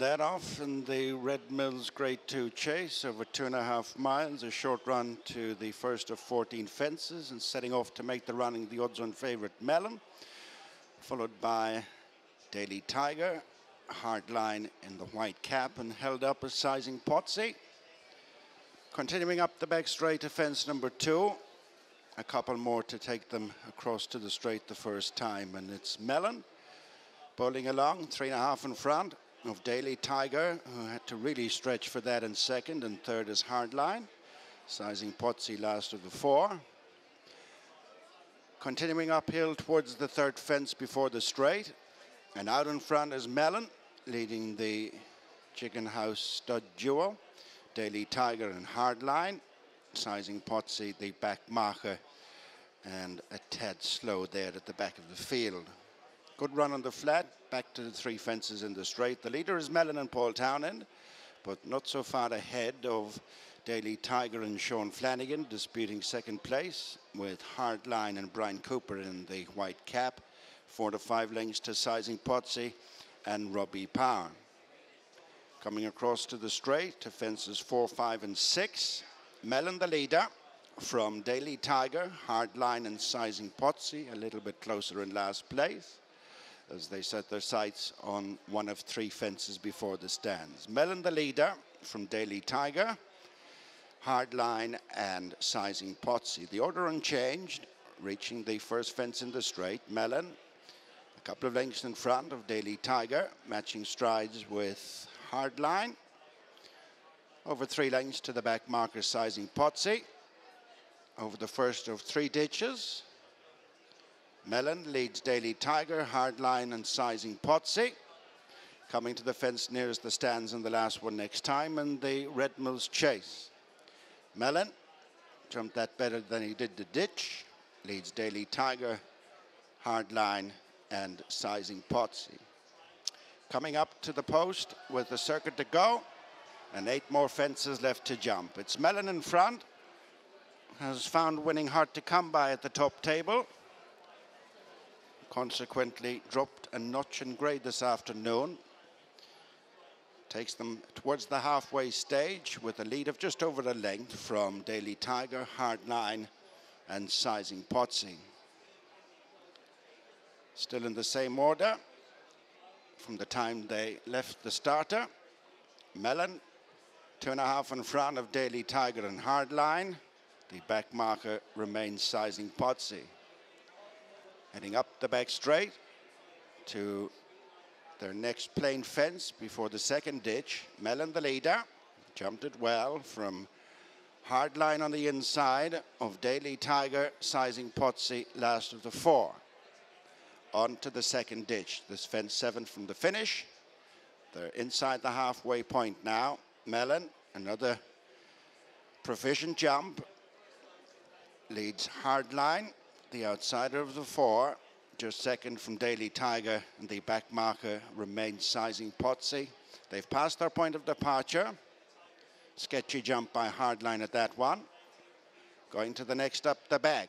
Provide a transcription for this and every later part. That off in the Red Mills Grade 2 chase over 2.5 miles, a short run to the first of 14 fences, and setting off to make the running the odds-on favorite Melon, followed by Daily Tiger, Hardline in the white cap and held up a sizing Potsy. Continuing up the back straight to fence number 2, a couple more to take them across to the straight the first time, and it's Melon bowling along 3.5 in front of Daily Tiger, who had to really stretch for that in second, and third is Hardline, sizing Potsy last of the 4. Continuing uphill towards the third fence before the straight, and out in front is Melon, leading the Chicken House stud duo, Daily Tiger and Hardline, sizing Potsy, the back marker, and a tad slow there at the back of the field. Good run on the flat, back to the 3 fences in the straight. The leader is Melon and Paul Townend, but not so far ahead of Daily Tiger and Sean Flanagan, disputing second place, with Hardline and Brian Cooper in the white cap. 4 to 5 lengths to sizing Potsy and Robbie Power. Coming across to the straight to fences 4, 5, and 6. Melon the leader from Daily Tiger, Hardline and sizing Potsy, a little bit closer in last place, as they set their sights on one of 3 fences before the stands. Melon the leader from Daily Tiger, Hardline and sizing Potsy. The order unchanged, reaching the first fence in the straight. Melon a couple of lengths in front of Daily Tiger, matching strides with Hardline. Over 3 lengths to the back marker, sizing Potsy. Over the first of 3 ditches, Melon leads Daily Tiger, Hardline and sizing Potsy. Coming to the fence nearest the stands and the last one next time in the Red Mills chase. Melon jumped that better than he did the ditch, leads Daily Tiger, Hardline and sizing Potsy. Coming up to the post with the circuit to go and 8 more fences left to jump. It's Melon in front, has found winning hard to come by at the top table. Consequently, dropped a notch in grade this afternoon. Takes them towards the halfway stage with a lead of just over a length from Daily Tiger, Hardline and sizing Potsy. Still in the same order from the time they left the starter. Melon 2.5 in front of Daily Tiger and Hardline. The back marker remains sizing Potsy. Heading up the back straight to their next plain fence before the second ditch. Melon the leader, jumped it well from Hardline on the inside of Daily Tiger, sizing Potsy last of the 4. On to the second ditch. This fence 7 from the finish. They're inside the halfway point now. Melon, another proficient jump, leads Hardline, the outsider of the 4, just second from Daily Tiger, and the back marker remains sizing Potsy. They've passed their point of departure. Sketchy jump by Hardline at that one. Going to the next up the back.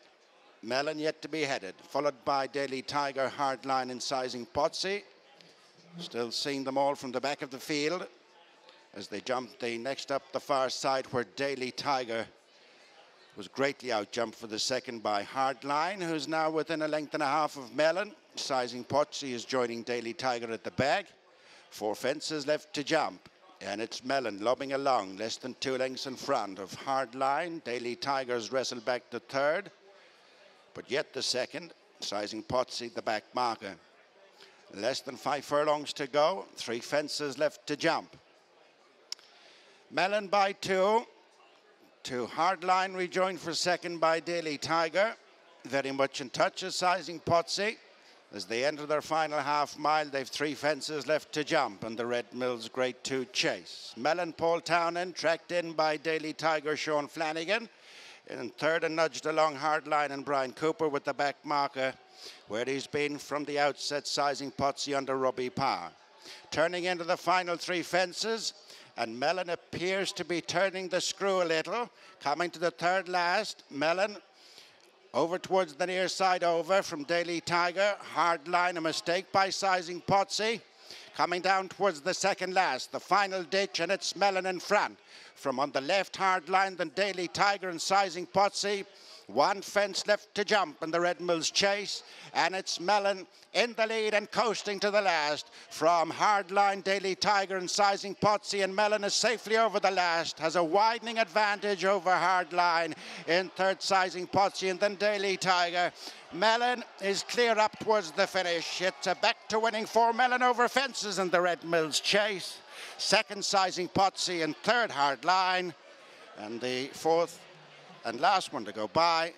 Melon yet to be headed, followed by Daily Tiger, Hardline and sizing Potsy. Still seeing them all from the back of the field as they jump the next up the far side, where Daily Tiger was greatly outjumped for the second by Hardline, who's now within a length and a half of Melon. Sizing Potsy is joining Daily Tiger at the back. 4 fences left to jump, and it's Melon lobbing along, less than 2 lengths in front of Hardline. Daily Tiger's wrestled back to third, but yet the second, sizing Potsy, the back marker. Less than 5 furlongs to go, 3 fences left to jump. Melon by 2 to Hardline, rejoined for second by Daily Tiger. Very much in touch is sizing Potsy. As they enter their final half mile, they've 3 fences left to jump in the Red Mills Grade 2 chase. Melon, Paul Townend, tracked in by Daily Tiger, Sean Flanagan. In third and nudged along Hardline and Brian Cooper with the back marker, where he's been from the outset, sizing Potsy under Robbie Parr. Turning into the final 3 fences, and Melon appears to be turning the screw a little. Coming to the third last, Melon over towards the near side, over from Daily Tiger. Hardline, a mistake by sizing Potsy. Coming down towards the second last, the final ditch, and it's Melon in front. From on the left hard line, then Daily Tiger and Sizing Potsy. One fence left to jump in the Red Mills chase, and it's Melon in the lead and coasting to the last. From hardline, Daily Tiger and Sizing Potsy, and Melon is safely over the last, has a widening advantage over hardline. In third, Sizing Potsy, and then Daily Tiger. Melon is clear up towards the finish. It's a back to winning for Melon over fences in the Red Mills chase. Second, Sizing Potsy, and third, hardline, and the fourth and last one to go by.